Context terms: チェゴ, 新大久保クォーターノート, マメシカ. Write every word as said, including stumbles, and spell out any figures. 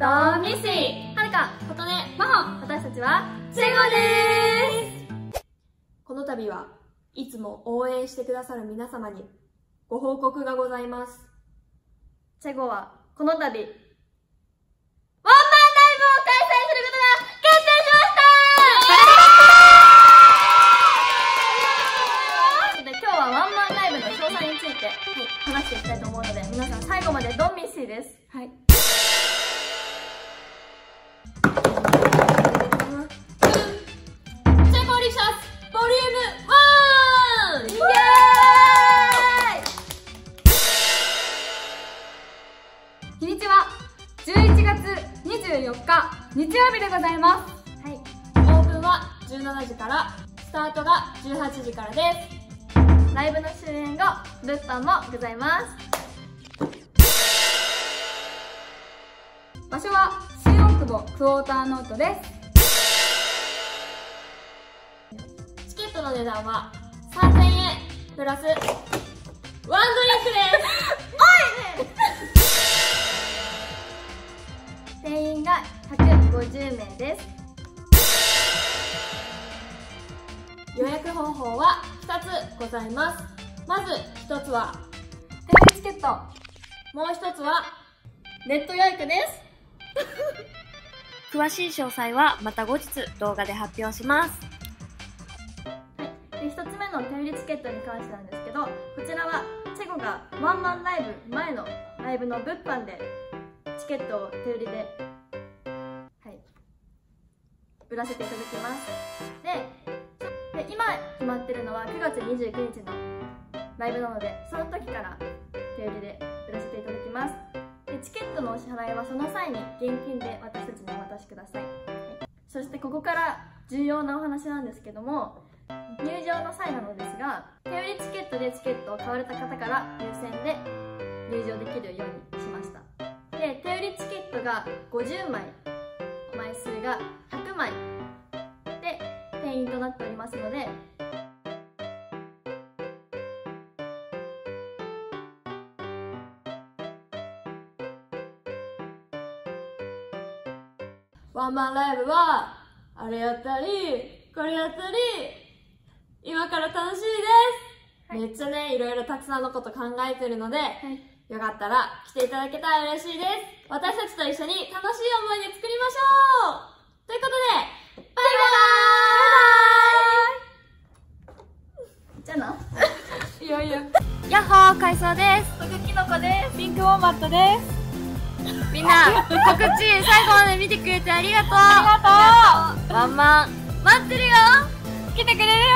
ドミシはるか、ことね、まほ、私たちはチェゴでーす。この度はいつも応援してくださる皆様にご報告がございます。チェゴはこの度ワンマンライブを開催することが決定しました。で、今日はワンマンライブの詳細について、はい、話していきたいと思うので、皆さん最後までドンミッシーです。はい、日曜日でございます。はい。オープンはじゅうしちじから、スタートがじゅうはちじからです。ライブの終演後、物販もございます。場所は新大久保クォーターノートです。チケットの値段はさんぜんえんプラスワンドリンクです。おいね。定員がひゃくごじゅうめいです。予約方法はふたつございます。まずひとつは定期チケット、もうひとつはネット予約です。詳しい詳細はまた後日動画で発表します。で、ひとつめの定期チケットに関してなんですけど、こちらはチェゴがワンマンライブ前のライブの物販でチケットを手売りで売らせていただきます。で、で今決まってるのはくがつにじゅうくにちのライブなので、その時から手売りで売らせていただきます。で、チケットのお支払いはその際に現金で私たちにお渡しください。そしてここから重要なお話なんですけども、入場の際なのですが、手売りチケットでチケットを買われた方から優先で入場できるようにしました。で、手売りチケットがごじゅうまい、枚数がひゃくまいで定員となっておりますので、ワンマンライブはあれやったりこれやったり今から楽しいです、はい、めっちゃね、いろいろたくさんのこと考えてるので、はい、よかったら来ていただけたら嬉しいです。私たちと一緒に楽しい思い出作りましょうということで、バイバーイ。じゃな、いよいよヤッホー、海藻です。特キノコです。ピンクウォーマットです。みんな、告知最後まで見てくれてありがとう。ありがとう。ワンマン待ってるよ。来てくれる？